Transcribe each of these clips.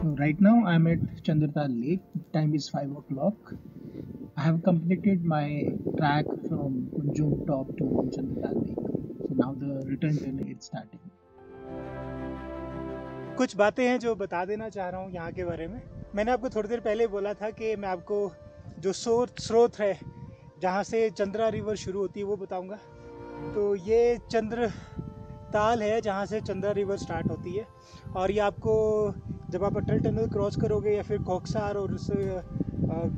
So right now I am at Chandratal Lake. Time is 5 o'clock. I have completed my track from Kunzum Top to Chandratal Lake. So now the return journey is starting. कुछ बातें हैं जो बता देना चाह रहा हूँ यहाँ के बारे में। मैंने आपको थोड़ी देर पहले बोला था कि मैं आपको जो स्रोत है जहाँ से चंद्रा रिवर शुरू होती है वो बताऊँगा। तो ये चंद्रताल है जहाँ से चंद्रा रिवर स्टार्ट होती है, और ये आपको जब आप अटल टनल क्रॉस करोगे या फिर कोकसार और उस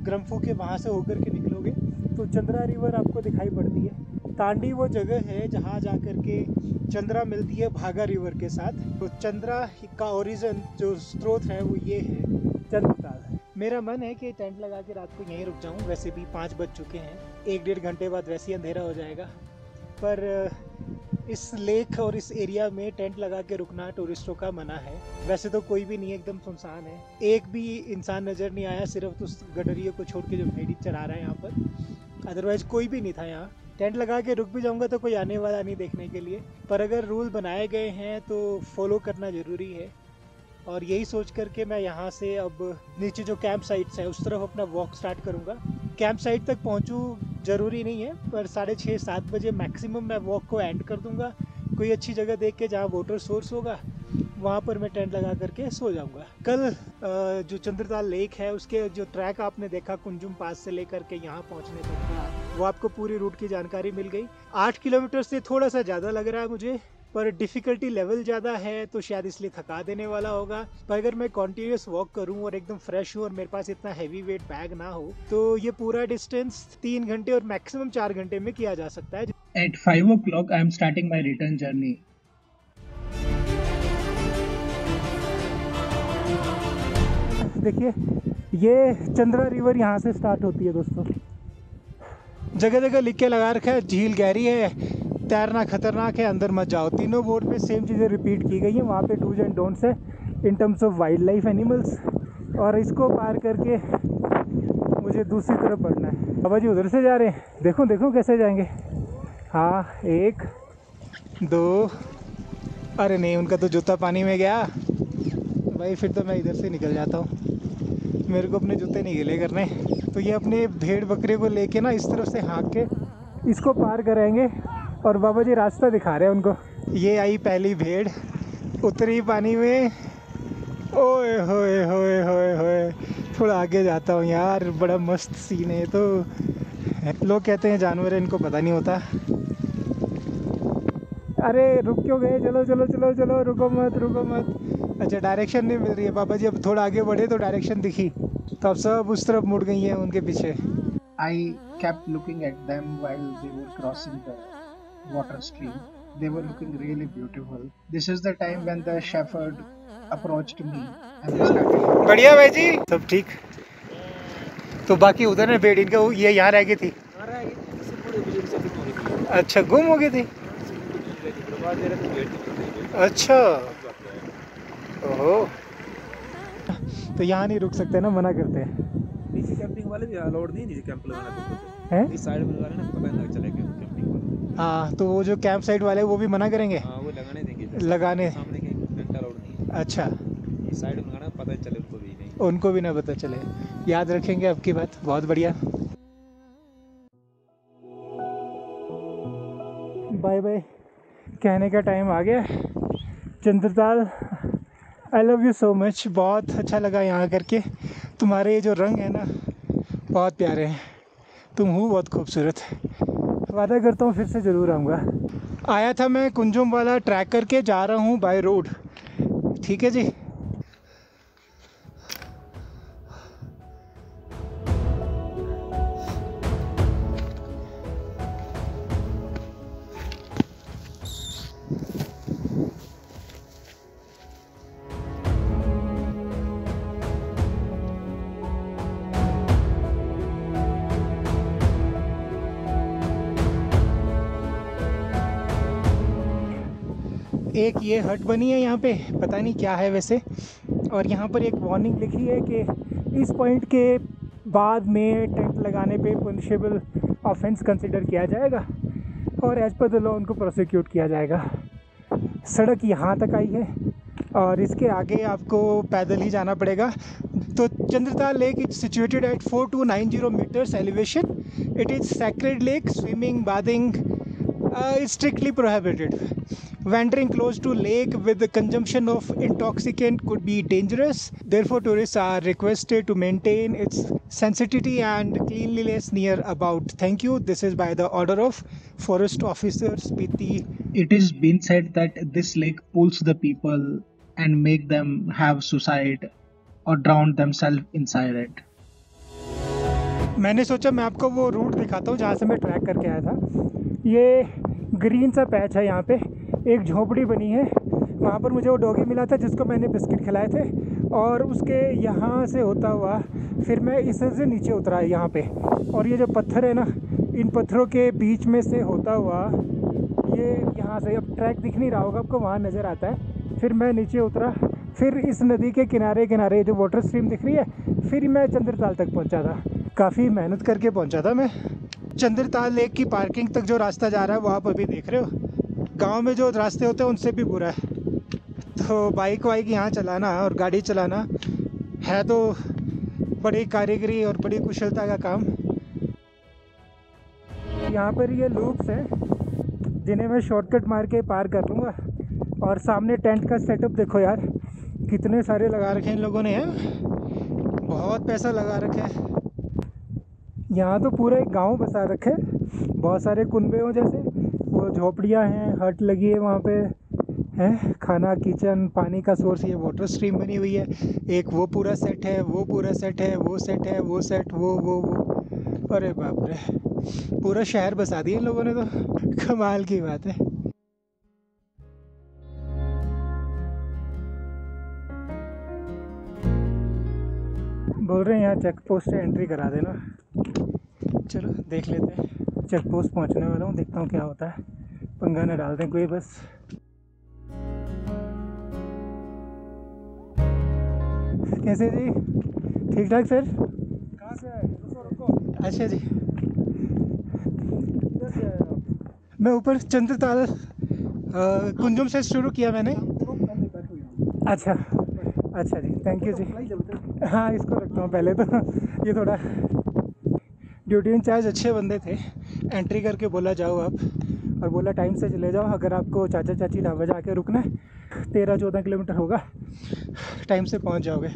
ग्रम्फू के वहाँ से होकर के निकलोगे तो चंद्रा रिवर आपको दिखाई पड़ती है। तांडी वो जगह है जहाँ जा कर के चंद्रा मिलती है भागा रिवर के साथ। तो चंद्रा का ओरिजिन जो स्रोत है वो ये है, चंद्रताल है। मेरा मन है कि टेंट लगा के रात को यहीं रुक जाऊँ, वैसे भी 5 बज चुके हैं, 1-1.5 घंटे बाद वैसे ही अंधेरा हो जाएगा। पर इस लेक और इस एरिया में टेंट लगा के रुकना टूरिस्टों का मना है। वैसे तो कोई भी नहीं है, एकदम सुनसान है, एक भी इंसान नज़र नहीं आया, सिर्फ उस गडरियों को छोड़ के जो भेड़ी चरा रहा है यहाँ पर, अदरवाइज़ कोई भी नहीं था यहाँ। टेंट लगा के रुक भी जाऊँगा तो कोई आने वाला नहीं देखने के लिए। पर अगर रूल बनाए गए हैं तो फॉलो करना ज़रूरी है, और यही सोच करके मैं यहाँ से अब नीचे जो कैंप साइट्स हैं उस तरफ अपना वॉक स्टार्ट करूँगा। कैंप साइट तक पहुँचूँ ज़रूरी नहीं है, पर 6:30-7 बजे मैक्सिमम मैं वॉक को एंड कर दूंगा। कोई अच्छी जगह देख के जहाँ वाटर सोर्स होगा वहाँ पर मैं टेंट लगा करके सो जाऊंगा। कल जो चंद्रताल लेक है उसके जो ट्रैक आपने देखा कुंजुम पास से लेकर के यहाँ पहुँचने तक का, वो आपको पूरी रूट की जानकारी मिल गई। 8 किलोमीटर से थोड़ा सा ज़्यादा लग रहा है मुझे, पर डिफ़िकल्टी लेवल ज़्यादा है तो शायद इसलिए थका देने वाला होगा। पर अगर मैं कॉन्टीन्यूस वॉक करूं और एकदम फ्रेश हूं और मेरे पास इतना हैवी वेट बैग ना हो तो ये पूरा डिस्टेंस 3 घंटे और मैक्सिमम 4 घंटे में किया जा सकता है। At 5 o'clock I am starting my return journey. देखिए ये चंद्रा रिवर यहाँ से स्टार्ट होती है दोस्तों। जगह जगह लिख के लगा रखा है, झील गहरी है, तैरना खतरनाक है, अंदर मत जाओ। तीनों बोर्ड पे सेम चीज़ें रिपीट की गई हैं। वहाँ पे डूज एंड डोंट्स है in terms of wild life animals, और इसको पार करके मुझे दूसरी तरफ बढ़ना है। बाबा जी उधर से जा रहे हैं, देखो कैसे जाएंगे। हाँ 1, 2, अरे नहीं उनका तो जूता पानी में गया भाई, फिर तो मैं इधर से निकल जाता हूँ, मेरे को अपने जूते नहीं गीले करने। तो ये अपने भेड़ बकरे को लेके ना इस तरफ से हाँक के इसको पार कराएंगे, और बाबा जी रास्ता दिखा रहे हैं उनको। ये आई पहली भेड़, उतरी पानी में, ओए होए होए होए होए। थोड़ा आगे जाता हूँ यार, बड़ा मस्त सीन है। तो लोग कहते हैं जानवर है, इनको पता नहीं होता। अरे रुक क्यों गए, चलो, रुको मत। अच्छा डायरेक्शन नहीं मिल रही है बाबा जी, अब थोड़ा आगे बढ़े तो डायरेक्शन दिखी, तो अब सब उस तरफ मुड़ गई हैं उनके पीछे। I kept looking at them while they were crossing the water stream. They were looking really beautiful. This is the time when the shepherd approached me and they started. बढ़िया भाई जी, सब ठीक। तो बाकी उधर ने भेड़ इनका ये यहाँ रह गई थी, अच्छा गुम हो गई थी। अच्छा ओह, तो यहाँ नहीं रुक सकते ना, मना करते हैं। नीचे कैंपिंग वाले भी अलाउड नहीं, नीचे कैंप लगाना है, इस साइड वाले ना पता नहीं चला गया कैंपिंग वाले। हाँ तो वो जो कैंप साइट वाले वो भी मना करेंगे, वो लगाने देंगे, लगाने सामने के टेंट अलाउड नहीं। अच्छा इस साइड लगाना, पता चले उनको भी नहीं, उनको भी ना पता चले। याद रखेंगे आपकी बात, बहुत बढ़िया। बाय बाय कहने का टाइम आ गया। Chandratal I love you so much, बहुत अच्छा लगा यहाँ करके। तुम्हारे ये जो रंग है ना बहुत प्यारे हैं, तुम हो बहुत खूबसूरत। वादा करता हूँ फिर से ज़रूर आऊँगा। आया था मैं कुंजुम वाला ट्रैक करके, जा रहा हूँ बाय रोड। ठीक है जी। एक ये हट बनी है यहाँ पे, पता नहीं क्या है वैसे, और यहाँ पर एक वार्निंग लिखी है कि इस पॉइंट के बाद में टेंट लगाने पे पनिशेबल ऑफेंस कंसिडर किया जाएगा और एज पर द लॉ उनको प्रोसिक्यूट किया जाएगा। सड़क यहाँ तक आई है, और इसके आगे आपको पैदल ही जाना पड़ेगा। तो Chandratal lake is situated at 4290 metres elevation. It is sacred lake. Swimming, bathing is strictly prohibited. Wandering close to lake with the consumption of intoxicant could be dangerous. Therefore, tourists are requested to maintain its sanctity and cleanliness near about. Thank you. This is by the order of Forest Officer Spiti. It is been said that this lake pulls the people and make them have suicide or drown themselves inside it. मैंने सोचा मैं आपको वो root दिखाता हूँ जहाँ से मैं ट्रैक करके आया था। ये ग्रीन सा पैच है, यहाँ पे एक झोपड़ी बनी है, वहाँ पर मुझे वो डॉगी मिला था जिसको मैंने बिस्किट खिलाए थे। और उसके यहाँ से होता हुआ फिर मैं इससे नीचे उतरा है यहाँ पे, और ये जो पत्थर है ना, इन पत्थरों के बीच में से होता हुआ ये यहाँ से, अब ट्रैक दिख नहीं रहा होगा आपको, वहाँ नज़र आता है। फिर मैं नीचे उतरा, फिर इस नदी के किनारे किनारे जो वाटर स्ट्रीम दिख रही है, फिर मैं चंद्रताल तक पहुँचा था। काफ़ी मेहनत करके पहुँचा था मैं। चंद्रताल लेक की पार्किंग तक जो रास्ता जा रहा है वो आप अभी देख रहे हो। गांव में जो रास्ते होते हैं उनसे भी बुरा है। तो बाइक वाइक यहाँ चलाना और गाड़ी चलाना है तो बड़ी कारीगरी और बड़ी कुशलता का काम। यहाँ पर ये लूप्स हैं जिन्हें मैं शॉर्टकट मार के पार कर लूँगा। और सामने टेंट का सेटअप देखो यार, कितने सारे लगा रखे हैं इन लोगों ने, हैं बहुत पैसा लगा रखा है। यहाँ तो पूरा एक गाँव बसा रखे, बहुत सारे कुनबे हों जैसे, वो झोपड़ियाँ हैं, हट लगी है वहाँ पे, हैं खाना, किचन, पानी का सोर्स, ये वाटर स्ट्रीम बनी हुई है। एक वो पूरा सेट है, वो पूरा सेट है, वो सेट है, वो सेट, वो। अरे बाप रे, पूरा शहर बसा दिया इन लोगों ने तो, कमाल की बात है। बोल रहे हैं यहाँ चेक पोस्ट से एंट्री करा देना, चलो देख लेते हैं। चेक पोस्ट पहुँचने वाला हूँ, देखता हूँ क्या होता है, पंगा न डाल दें कोई बस। कैसे जी, ठीक ठाक सर? कहाँ से आए? रुको। अच्छा जी, मैं ऊपर चंद्रताल कुंजुम से शुरू किया मैंने। अच्छा अच्छा जी, थैंक यू जी। हाँ इसको रखता हूँ पहले तो, ये थोड़ा ड्यूटी इंचार्ज अच्छे बंदे थे, एंट्री करके बोला जाओ आप, और बोला टाइम से चले जाओ अगर आपको चाचा चाची ढाबा जाके रुकना है, 13-14 किलोमीटर होगा, टाइम से पहुंच जाओगे।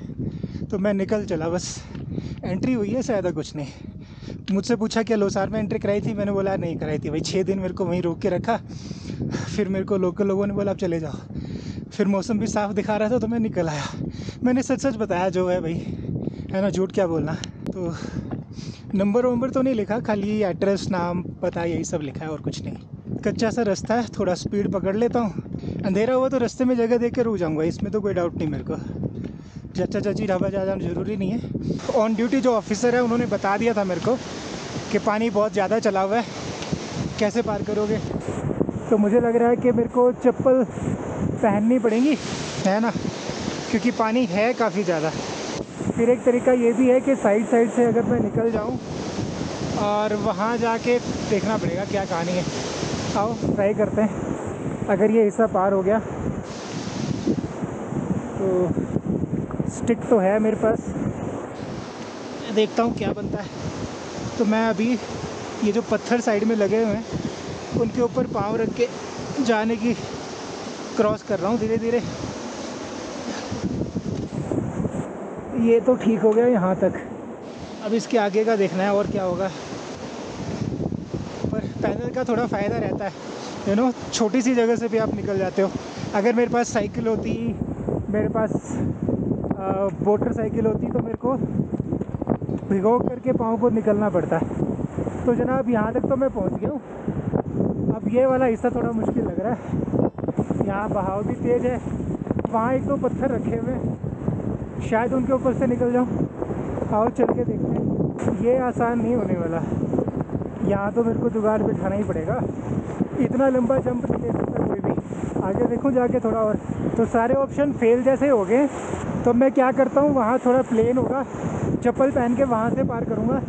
तो मैं निकल चला, बस एंट्री हुई है शायद, कुछ नहीं। मुझसे पूछा क्या लोसार में एंट्री कराई थी, मैंने बोला नहीं कराई थी भाई, 6 दिन मेरे को वहीं रोक के रखा। फिर मेरे को लोकल लोगों ने बोला आप चले जाओ, फिर मौसम भी साफ दिखा रहा था तो मैं निकल आया। मैंने सच सच बताया जो है भाई, है ना, झूठ क्या बोलना। तो नंबर वंबर तो नहीं लिखा, खाली एड्रेस, नाम, पता, यही सब लिखा है और कुछ नहीं। कच्चा सा रास्ता है, थोड़ा स्पीड पकड़ लेता हूँ, अंधेरा हुआ तो रास्ते में जगह देख के रुक जाऊँगा, इसमें तो कोई डाउट नहीं मेरे को। चाचा चाची ढाबा जाना ज़रूरी नहीं है। ऑन ड्यूटी जो ऑफिसर है उन्होंने बता दिया था मेरे को कि पानी बहुत ज़्यादा चला हुआ है, कैसे पार करोगे। तो मुझे लग रहा है कि मेरे को चप्पल पहननी पड़ेंगी, है ना, क्योंकि पानी है काफ़ी ज़्यादा। फिर एक तरीका ये भी है कि साइड साइड से अगर मैं निकल जाऊँ, और वहाँ जाके देखना पड़ेगा क्या कहानी है। आओ ट्राई करते हैं, अगर ये हिस्सा पार हो गया तो स्टिक तो है मेरे पास, देखता हूँ क्या बनता है। तो मैं अभी ये जो पत्थर साइड में लगे हुए हैं उनके ऊपर पाँव रख के जाने की क्रॉस कर रहा हूँ धीरे धीरे। ये तो ठीक हो गया यहाँ तक, अब इसके आगे का देखना है और क्या होगा। पर पैदल का थोड़ा फ़ायदा रहता है, यू नो, छोटी सी जगह से भी आप निकल जाते हो। अगर मेरे पास साइकिल होती, मेरे पास मोटर साइकिल होती, तो मेरे को भिगो करके पाँव को निकलना पड़ता है। तो जनाब यहाँ तक तो मैं पहुँच गया हूँ, अब ये वाला हिस्सा थोड़ा मुश्किल लग रहा है। यहाँ बहाव भी तेज़ है, वहाँ एक दो पत्थर रखे हुए हैं, शायद उनके ऊपर से निकल जाऊँ। आओ चल के देखते हैं, ये आसान नहीं होने वाला, यहाँ तो मेरे को जुगाड़ बिठाना ही पड़ेगा। इतना लंबा जंप नहीं ले सकता कोई भी। आगे देखूँ जाके थोड़ा और, तो सारे ऑप्शन फेल जैसे हो गए। तो मैं क्या करता हूँ, वहाँ थोड़ा प्लेन होगा, चप्पल पहन के वहाँ से पार करूँगा।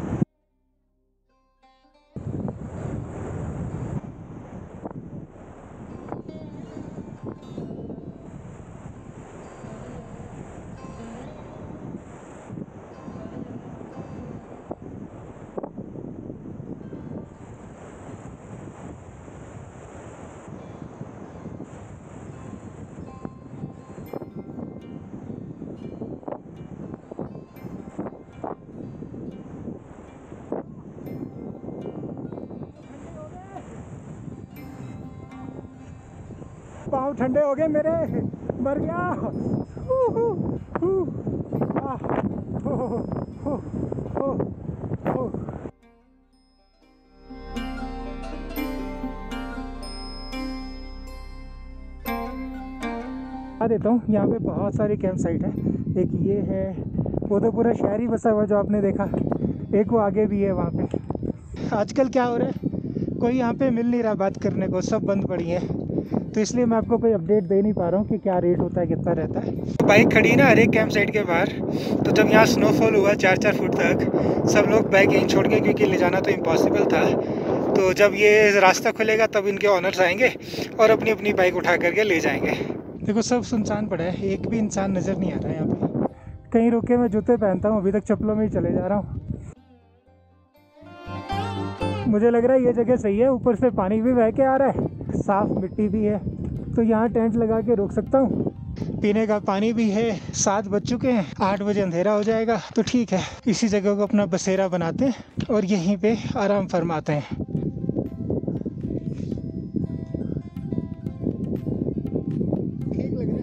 ठंडे हो गए मेरे, मर गया। आ देता हूँ, यहाँ पे बहुत सारी कैंप साइट है। एक ये है, वो तो पूरा शहर ही बसा हुआ जो आपने देखा, एक वो आगे भी है वहाँ पे। आजकल क्या हो रहा है, कोई यहाँ पे मिल नहीं रहा बात करने को, सब बंद पड़ी है, तो इसलिए मैं आपको कोई अपडेट दे नहीं पा रहा हूँ कि क्या रेट होता है, कितना रहता है। बाइक खड़ी है ना हर एक कैंप साइट के बाहर, तो जब यहाँ स्नोफॉल हुआ 4-4 फुट तक, सब लोग बाइक यहीं छोड़ के, क्योंकि ले जाना तो इम्पॉसिबल था। तो जब ये रास्ता खुलेगा तब इनके ऑनर्स आएंगे और अपनी अपनी बाइक उठा करके ले जाएंगे। देखो सब सुनसान पड़ा है, एक भी इंसान नज़र नहीं आ रहा है यहाँ पे। कहीं रुक के मैं जूते पहनता हूँ, अभी तक चप्पलों में ही चले जा रहा हूँ। मुझे लग रहा है ये जगह सही है, ऊपर से पानी भी बह के आ रहा है, साफ़ मिट्टी भी है, तो यहाँ टेंट लगा के रुक सकता हूँ। पीने का पानी भी है। 7 बज चुके हैं, 8 बजे अंधेरा हो जाएगा, तो ठीक है इसी जगह को अपना बसेरा बनाते हैं और यहीं पे आराम फरमाते हैं। ठीक लग रहा है,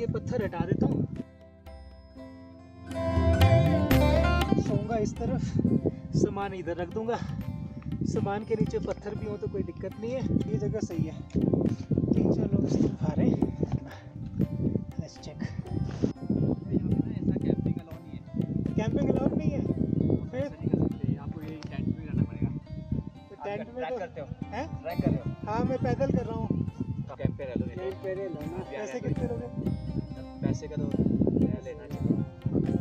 ये पत्थर हटा देता हूँ, सोऊंगा इस तरफ, सामान इधर रख दूंगा, सामान के नीचे पत्थर भी हो तो कोई दिक्कत नहीं है, ये जगह सही है। 3-4 लोग इस तरफ आ रहे हैं। Let's check. ऐसा कैंपिंग अलाउड नहीं है, कैंपिंग अलाउड नहीं है, फिर आपको ये टेंट में रहना पड़ेगा। टेंट में करते हो हैं, ट्रैक कर रहे हो? हाँ मैं पैदल कर रहा हूँ। कैंप पे रह लो, कैंप पे रह लो। पैसे कितने लोगे? पैसे का तो लेना चाहिए,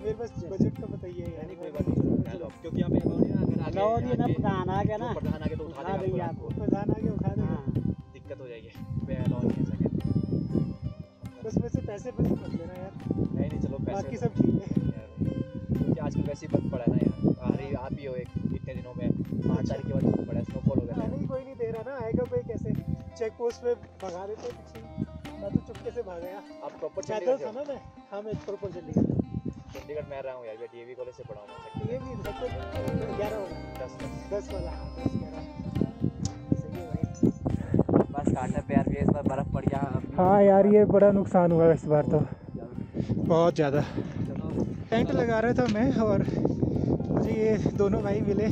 मेरे पास बजट का बताइए, यानी कोई बात नहीं क्योंकि यहाँ पे अलाउड है ना। प्रधान आ गया ना, प्रधान आगे तो उठा देंगे आपको, प्रधान आगे उठा देंगे, दिक्कत हो जाएगी। बस वैसे पैसे बस मत लेना यार। नहीं नहीं चलो, बाकी सब ठीक है क्योंकि आजकल वैसे ही बंद पड़ा ना यार। अरे आप ही हो एक, इतने दिनों में 8 तारीख के बाद बंद पड़ा, स्नोफॉल हो गया। कोई नहीं दे रहा ना, आएगा कोई कैसे? चेक पोस्ट पे भगा देते पीछे, मैं तो चुपके से भाग गया। आप प्रॉपर चैनल था ना? मैं हाँ मैं प्रॉपर चल रही हूँ, चंडीगढ़ में रहा हूँ यार, डीएवी कॉलेज से पढ़ा हूँ। डीएवी 11 10 वाला सही है भाई। बस काटा प्यार भी, इस बार बर्फ़ पड़ गया। हाँ यार ये बड़ा नुकसान हुआ इस बार तो, बहुत ज़्यादा। टेंट लगा रहा था मैं और मुझे ये दोनों भाई मिले,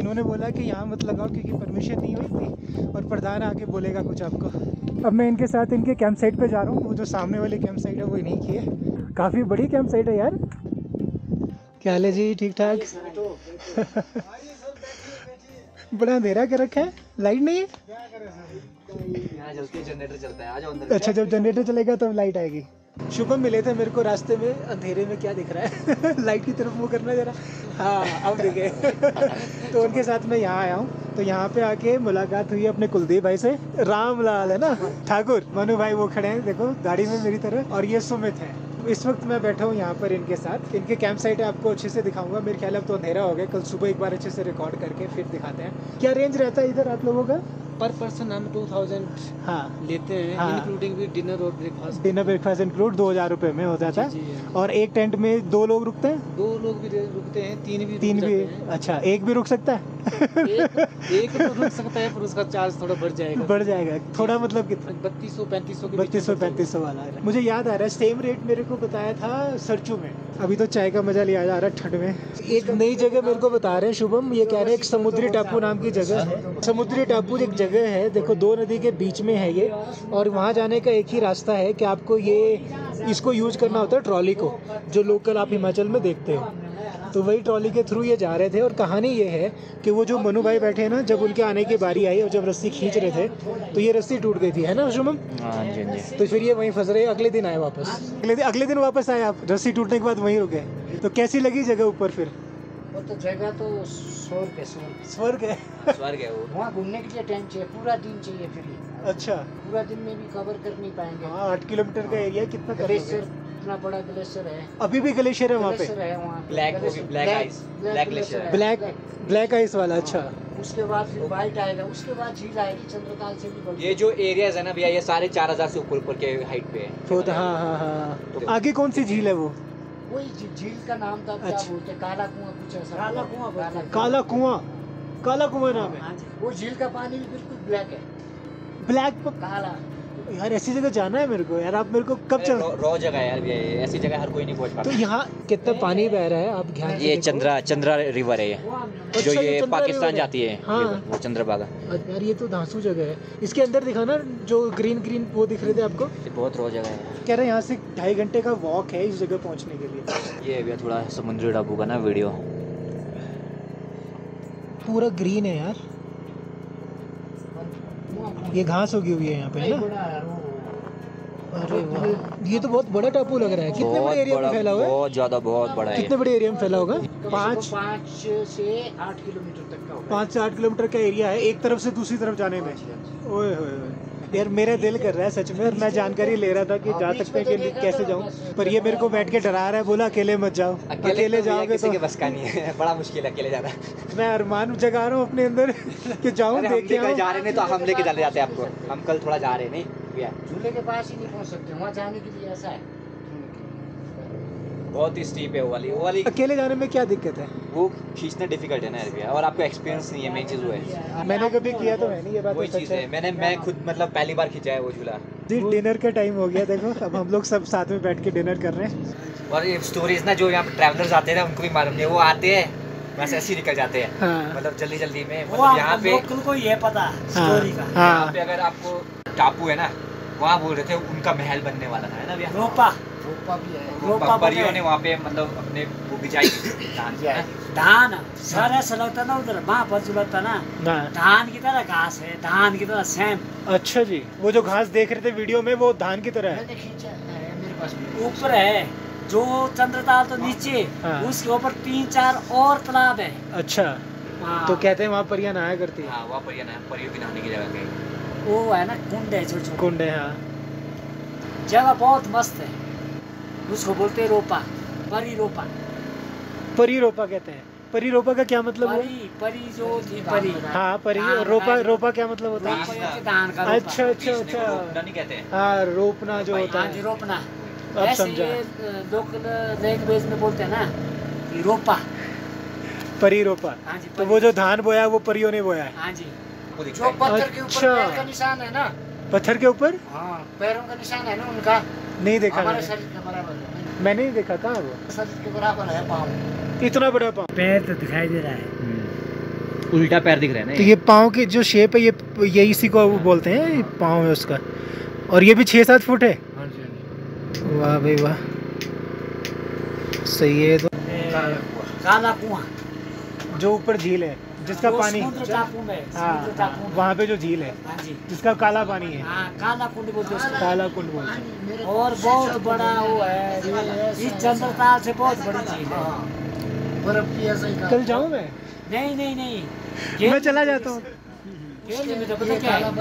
इन्होंने बोला कि यहाँ मत लगाओ क्योंकि परमिशन नहीं हुई थी और प्रधान आके बोलेगा कुछ आपको। अब मैं इनके साथ इनके कैंप साइट पर जा रहा हूँ, वो जो सामने वाली कैंप साइट है वो ही नहीं की है। काफ़ी बड़ी कैंप साइट है यार। क्या हाल है जी, ठीक ठाक? बड़ा अंधेरा कर रखा है, लाइट नहीं है। जनरेटर चलता है, आज अंदर। अच्छा जब जनरेटर चलेगा तब तो लाइट आएगी। शुभम मिले थे मेरे को रास्ते में, अंधेरे में क्या दिख रहा है लाइट की तरफ वो करना जरा। हाँ अब दिखे तो उनके साथ मैं यहाँ आया हूँ, तो यहाँ पे आके मुलाकात हुई अपने कुलदीप भाई से। रामलाल है ना ठाकुर, मनु भाई वो खड़े हैं देखो गाड़ी में मेरी तरफ, और ये सुमित है। इस वक्त मैं बैठा हूँ यहाँ पर इनके साथ, इनके कैंप साइट है, आपको अच्छे से दिखाऊंगा। मेरे ख्याल अब तो अंधेरा हो गया, कल सुबह एक बार अच्छे से रिकॉर्ड करके फिर दिखाते हैं। क्या रेंज रहता है इधर आप लोगों का? पर पर्सन हम 2000 हाँ लेते हैं, इंक्लूडिंग भी डिनर और ब्रेकफास्ट। डिनर ब्रेकफास्ट इंक्लूड 2000 रुपये में हो जाता है। और एक टेंट में 2 लोग रुकते हैं? 2 लोग भी रुकते हैं, 3 भी। अच्छा एक भी रुक सकता है? एक तो रुक सकता है पर उसका चार्ज थोड़ा बढ़ जाएगा। बढ़ जाएगा थोड़ा, मतलब कितना? 3200-3500 वाला। मुझे याद आ रहा है सेम रेट मेरे को बताया था सरचू में। अभी तो चाय का मजा लिया जा रहा है ठंड में। एक नई जगह मेरे को बता रहे हैं शुभम, ये कह रहे हैं समुद्री टापू नाम की जगह है। समुद्री टापू एक जगह है, देखो 2 नदी के बीच में है ये, और वहाँ जाने का एक ही रास्ता है कि आपको ये इसको यूज करना होता है, ट्रॉली को, जो लोकल आप हिमाचल में देखते हो। तो वही ट्रॉली के थ्रू ये जा रहे थे। और कहानी ये है कि वो जो मनु भाई बैठे हैं ना, जब उनके आने की बारी आई और जब रस्सी खींच रहे थे तो ये रस्सी टूट गई थी, है ना शुभम? हाँ जी जी। तो फिर ये वहीं फंस रहे, अगले दिन आए वापस। अगले दिन वापस आए आप, रस्सी टूटने के बाद वहीं रुके। तो कैसी लगी जगह ऊपर फिर? वो तो जगह तो स्वर्ग है वो। वहाँ घूमने के लिए टाइम चाहिए, पूरा दिन चाहिए फिर। अच्छा पूरा दिन में भी कवर कर नहीं पाएंगे। हाँ 8 किलोमीटर का एरिया, कितना ग्लेशियर, इतना बड़ा ग्लेशियर है। अभी भी ग्लेशियर है वहाँ पे, ब्लैक आइस वाला। अच्छा उसके बाद फिर वाइट आएगा, उसके बाद झील आएगी चंद्रताल से भी बड़ी। ये जो एरियाज है ना भैया, ये सारे 4000 से ऊपर के हाइट पे है। हाँ आगे कौन सी झील है वो? वही झील का नाम था क्या बोलते, काला कुआं कुछ ऐसा। काला कुआं नाम है वो झील का। पानी भी बिल्कुल ब्लैक है, ब्लैक पर काला। यार ऐसी जगह जाना है मेरे को यार, आप मेरे को कब चल रॉ जगह है यार, ऐसी जगह हर कोई नहीं पहुंच पाता। तो यहाँ कितना पानी बह रहा है आप ध्यान, ये चंद्रा रिवर है ये, जो ये पाकिस्तान जाती है। हाँ वो चंद्रभागा। यार ये तो धांसू जगह है। इसके अंदर दिखा ना जो ग्रीन वो दिख रहे थे आपको, बहुत रॉ जगह है। कह रहे हैं यहाँ से 2.5 घंटे का वॉक है इस जगह पहुँचने के लिए। ये भैया थोड़ा समुद्री टापू का ना वीडियो, पूरा ग्रीन है यार, ये घास उगी हुई है यहाँ पे ना। अरे वाह, ये तो बहुत बड़ा टापू लग रहा है। कितने बड़े एरिया में फैला हुआ है? बहुत ज़्यादा, बहुत बड़ा है। कितने बड़े एरिया में फैला होगा? 5 से 8 किलोमीटर तक का, 5 से 8 किलोमीटर का एरिया है एक तरफ से दूसरी तरफ जाने में। ओए होए यार, मेरा दिल कर रहा है सच में। मैं जानकारी ले रहा था कि जा सकते हैं कि कैसे जाऊँ, पर ये मेरे को बैठ के डरा रहा है, बोला अकेले मत जाओ, अकेले जाओगे तो बस का नहीं है, बड़ा मुश्किल है अकेले जाना। मैं अरमान जगा रहा हूँ अपने अंदर कि जाऊँ देख के आओ। जा रहे हैं तो हम लेके चले जाते हैं आपको, हम कल थोड़ा जा रहे हैं। नहीं, झूले के पास ही नहीं पहुँच सकते, वहाँ जाने के लिए ऐसा है बहुत ही स्टीप है वो वाली। अकेले जाने में क्या दिक्कत है? वो खींचना डिफिकल्ट है ना यार, और आपको एक्सपीरियंस नहीं है मेन चीज़ वो है। मैंने कभी किया तो है नहीं, ये बात वही चीज़ है। मैं खुद मतलब पहली बार खींचा है वो झूला। जी डिनर का टाइम हो गया, देखो अब हम लोग सब साथ में बैठ के डिनर कर रहे हैं। और ये स्टोरीज ना जो यहाँ पर ट्रैवलर्स आते हैं ना, उनको भी मालूम नहीं, वो आते हैं बस ऐसे ही निकल जाते हैं। हाँ। मतलब जल्दी में, मतलब यहाँ पे लोकल को ये पता स्टोरी का। यहाँ पे अगर आपको टापू है ना, वहाँ बोल रहे थे उनका महल बनने वाला था, है ना भैया? रोपा भी है, रोपा परियों ने वहाँ पे मतलब अपने वो बिजाई धान सारा सलगता ना उधर, वहाँ पर झुलता ना धान की तरह घास है, धान की तरह सेम। अच्छा जी, वो जो घास देख रहे थे वीडियो में वो धान की तरह है। ऊपर है जो चंद्रताल, तो नीचे। हाँ। उसके ऊपर 3-4 और तालाब है। अच्छा। हाँ। तो कहते हैं वहाँ परियां नहाया करती है। हाँ, वहाँ परियां नहाने की जगह है। वो है ना कुंड है, छोटे कुंड है। हाँ। जगह बहुत मस्त है, उसको बोलते हैं रोपा, परी रोपा कहते हैं। परी रोपा का क्या मतलब? परी जो थी परी। हाँ परी। रोपा क्या मतलब होता है? धान का। अच्छा अच्छा अच्छा। हाँ रोपना जो होता है, रोपना अब समझा। लोकल लैंग्वेज में बोलते हैं ना रोपा, परी रोपा। हाँ जी, तो वो जो धान बोया है वो परियों ने बोया है। हाँ जी, जो पत्थर के ऊपर पैर का निशान है ना, पत्थर के ऊपर। हाँ, पैरों का निशान है ना उनका। नहीं देखा, हमारे शरीर के बराबर है। मैंने नहीं देखा था, वो शरीर के बराबर है पाँव, इतना बड़ा पाँव। पैर तो दिखाई दे रहा है, उल्टा पैर दिख रहा है ना। तो ये पाँव की जो शेप है, ये इसी को वो बोलते हैं, पाँव है उसका। और ये भी 6-7 फुट है। वाह भाई वाह, सही है। तो काला कुआं जो ऊपर झील है जिसका पानी, वहाँ पे जो झील है जिसका काला पानी है, काला कुंड बोलते हैं। और बहुत बड़ा वो है, इस चंद्रताल से बहुत बड़ी झील है। कल जाऊँ मैं? नहीं, मैं चला जाता हूँ। आना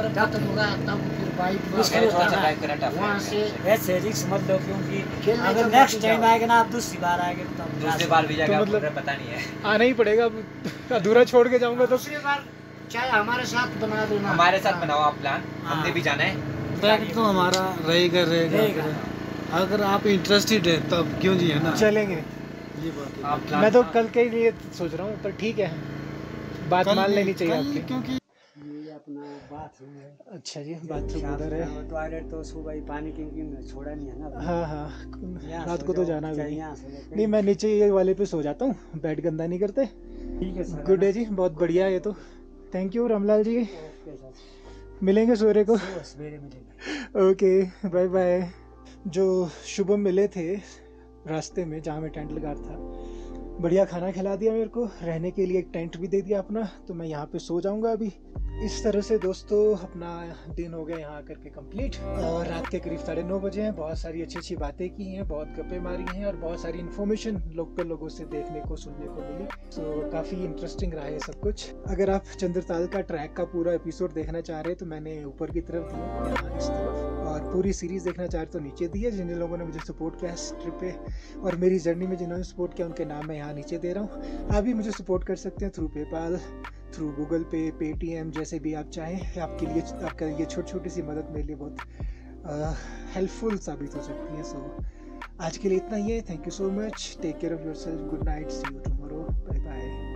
ही पड़ेगा, अधूरा छोड़ के जाऊंगा तो। चाहे हमारे साथ बना दो, हमारे साथ बनाओ आप प्लान, हमने भी जाना है। तो हमारा रहेगा, अगर आप इंटरेस्टेड है तब क्यों जी, है ना, चलेंगे। मैं तो कल के लिए सोच रहा हूँ, पर ठीक है बात मान लेनी चाहिए आपकी, क्योंकि बाथरूम है। अच्छा जी, बाथरूम उधर है। टॉयलेट तो सुबह ही पानी क्योंकि छोड़ा नहीं है ना। हाँ, रात को तो जाना भी नहीं। मैं नीचे ये वाले पे सो जाता हूँ, बेड गंदा नहीं करते। ठीक है सर, गुड है जी, बहुत बढ़िया है। ये तो थैंक यू रामलाल जी, मिलेंगे सवेरे को। Okay bye bye. जो शुभम मिले थे रास्ते में जहाँ मैं टेंट लगा था, बढ़िया खाना खिला दिया मेरे को, रहने के लिए एक टेंट भी दे दिया अपना। तो मैं यहाँ पे सो जाऊँगा अभी। इस तरह से दोस्तों अपना दिन हो गया यहाँ आकर के कंप्लीट। और रात के करीब 9:30 बजे हैं। बहुत सारी अच्छी बातें की हैं, बहुत गप्पे मारी हैं, और बहुत सारी इन्फॉर्मेशन लोकल लोगों से देखने को सुनने को मिली। तो काफ़ी इंटरेस्टिंग रहा है सब कुछ। अगर आप चंद्रताल का ट्रैक का पूरा एपिसोड देखना चाह रहे हैं तो मैंने ऊपर की तरफ दिया, इस तरफ, और पूरी सीरीज़ देखना चाह रहे तो नीचे दी है। जिन लोगों ने मुझे सपोर्ट किया इस ट्रिप पे और मेरी जर्नी में जिन्होंने सपोर्ट किया, उनके नाम मैं यहाँ नीचे दे रहा हूँ। आप भी मुझे सपोर्ट कर सकते हैं थ्रू पेपाल, थ्रू गूगल पे, पेटीएम, जैसे भी आप चाहें। आपका ये छोटी सी मदद मेरे लिए बहुत हेल्पफुल साबित हो सकती है। सो आज के लिए इतना ही है। Thank you so much, take care of your self, good night, see you tomorrow, bye bye.